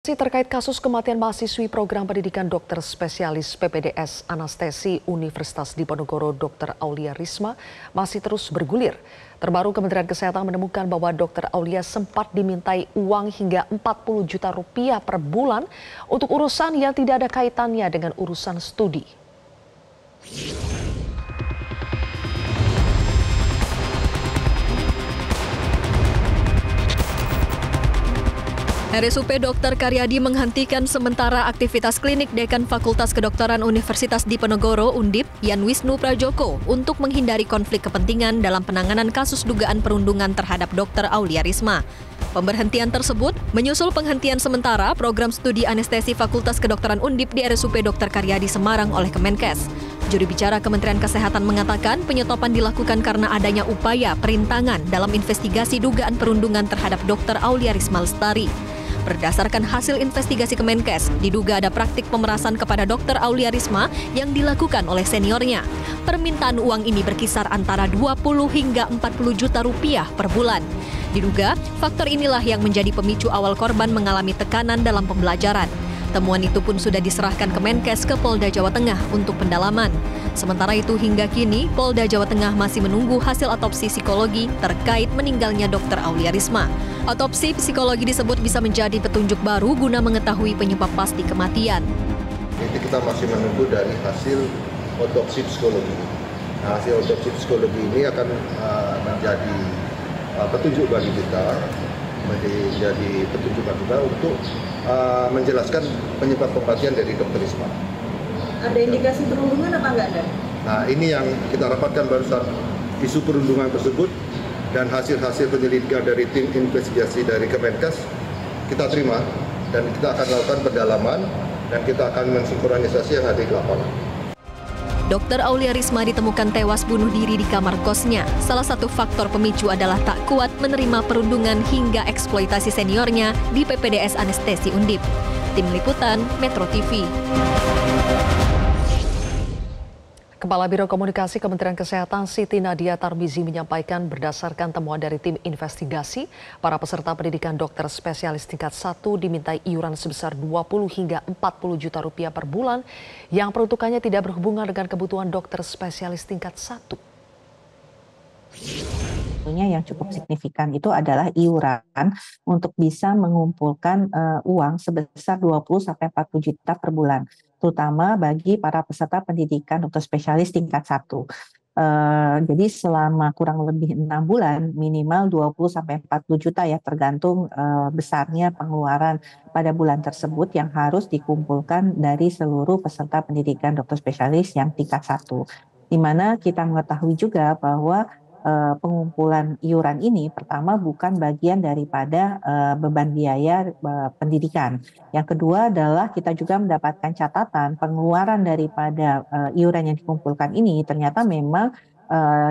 Terkait kasus kematian mahasiswi program pendidikan dokter spesialis PPDS Anestesi Universitas Diponegoro Dr. Aulia Risma masih terus bergulir. Terbaru Kementerian Kesehatan menemukan bahwa Dr. Aulia sempat dimintai uang hingga 40 juta rupiah per bulan untuk urusan yang tidak ada kaitannya dengan urusan studi. RSUP Dr. Karyadi menghentikan sementara aktivitas klinik Dekan Fakultas Kedokteran Universitas Diponegoro (Undip), Yan Wisnu Prajoko, untuk menghindari konflik kepentingan dalam penanganan kasus dugaan perundungan terhadap Dr. Aulia Risma. Pemberhentian tersebut menyusul penghentian sementara program studi anestesi Fakultas Kedokteran (Undip) di RSUP Dr. Karyadi Semarang oleh Kemenkes. Juru bicara Kementerian Kesehatan mengatakan penyetopan dilakukan karena adanya upaya perintangan dalam investigasi dugaan perundungan terhadap Dr. Aulia Risma Lestari. Berdasarkan hasil investigasi Kemenkes, diduga ada praktik pemerasan kepada Dr. Aulia Risma yang dilakukan oleh seniornya. Permintaan uang ini berkisar antara 20 hingga 40 juta rupiah per bulan. Diduga, faktor inilah yang menjadi pemicu awal korban mengalami tekanan dalam pembelajaran. Temuan itu pun sudah diserahkan Kemenkes ke Polda Jawa Tengah untuk pendalaman. Sementara itu hingga kini, Polda Jawa Tengah masih menunggu hasil autopsi psikologi terkait meninggalnya Dr. Aulia Risma. Autopsi psikologi disebut bisa menjadi petunjuk baru guna mengetahui penyebab pasti kematian. Jadi kita masih menunggu dari hasil autopsi psikologi. Nah, hasil autopsi psikologi ini akan menjadi petunjuk bagi kita. Menjadi petunjukan kita untuk menjelaskan penyebab kematian dari Dr. Risma. Ada indikasi perundungan apa enggak ada? Nah, ini yang kita rapatkan barusan, isu perundungan tersebut dan hasil-hasil penyelidikan dari tim investigasi dari Kemenkes kita terima dan kita akan lakukan pendalaman dan kita akan mensinkronisasi yang ada di lapangan. Dr. Aulia Risma ditemukan tewas bunuh diri di kamar kosnya. Salah satu faktor pemicu adalah tak kuat menerima perundungan hingga eksploitasi seniornya di PPDS Anestesi Undip. Tim Liputan, Metro TV. Kepala Biro Komunikasi Kementerian Kesehatan Siti Nadia Tarmizi menyampaikan berdasarkan temuan dari tim investigasi, para peserta pendidikan dokter spesialis tingkat 1 dimintai iuran sebesar 20 hingga 40 juta rupiah per bulan yang peruntukannya tidak berhubungan dengan kebutuhan dokter spesialis tingkat 1. Yang cukup signifikan itu adalah iuran untuk bisa mengumpulkan uang sebesar 20-40 juta per bulan, terutama bagi para peserta pendidikan dokter spesialis tingkat 1. Jadi selama kurang lebih 6 bulan minimal 20-40 juta ya, tergantung besarnya pengeluaran pada bulan tersebut yang harus dikumpulkan dari seluruh peserta pendidikan dokter spesialis yang tingkat 1. Di mana kita mengetahui juga bahwa pengumpulan iuran ini pertama bukan bagian daripada beban biaya pendidikan. Yang kedua adalah kita juga mendapatkan catatan pengeluaran daripada iuran yang dikumpulkan ini ternyata memang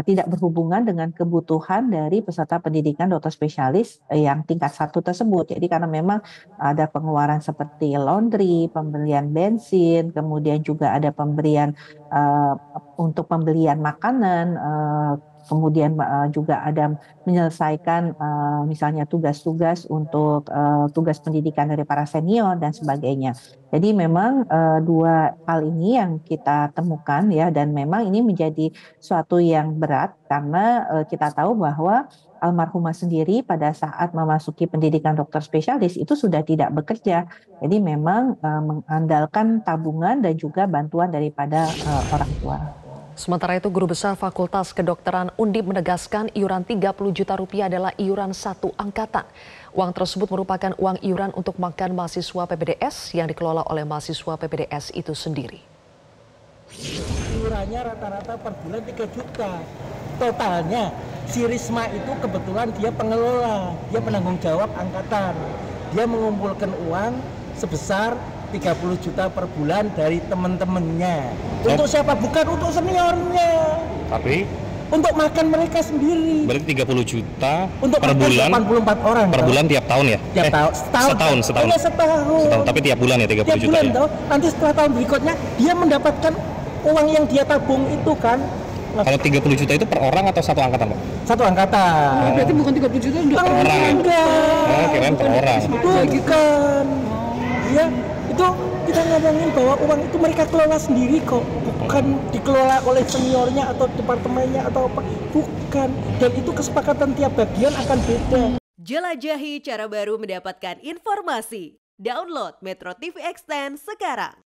tidak berhubungan dengan kebutuhan dari peserta pendidikan dokter spesialis yang tingkat 1 tersebut. Jadi karena memang ada pengeluaran seperti laundry, pembelian bensin, kemudian juga ada pemberian untuk pembelian makanan, kemudian juga ada menyelesaikan misalnya tugas-tugas untuk tugas pendidikan dari para senior dan sebagainya. Jadi memang dua hal ini yang kita temukan ya, dan memang ini menjadi suatu yang berat karena kita tahu bahwa almarhumah sendiri pada saat memasuki pendidikan dokter spesialis itu sudah tidak bekerja. Jadi memang mengandalkan tabungan dan juga bantuan daripada orang tua. Sementara itu, Guru Besar Fakultas Kedokteran Undip menegaskan iuran 30 juta rupiah adalah iuran satu angkatan. Uang tersebut merupakan uang iuran untuk makan mahasiswa PPDS yang dikelola oleh mahasiswa PPDS itu sendiri. Iurannya rata-rata per bulan 3 juta. Totalnya, si Risma itu kebetulan dia pengelola, dia penanggung jawab angkatan. Dia mengumpulkan uang sebesar 30 juta per bulan dari teman-temannya. Untuk siapa? Bukan untuk seniornya. Tapi? Untuk makan mereka sendiri. Berarti 30 juta untuk per bulan. 84 orang. Per bulan tiap tahun ya? Tiap tahun. Setahun. Iya, setahun. Tapi tiap bulan ya 30 tiap juta. Bulan, ya? Nanti setelah tahun berikutnya dia mendapatkan uang yang dia tabung itu kan. Kalau 30 juta itu per orang atau satu angkatan, Pak? Satu angkatan. Oh. Berarti bukan 30 juta untuk per orang. Enggak. Oh, kirain per orang. Bukan. dia itu kita ngomongin bahwa uang itu mereka kelola sendiri kok, bukan dikelola oleh seniornya atau departemennya atau apa, bukan. Dan itu kesepakatan tiap bagian akan beda. Jelajahi cara baru mendapatkan informasi. Download Metro TV Extend sekarang.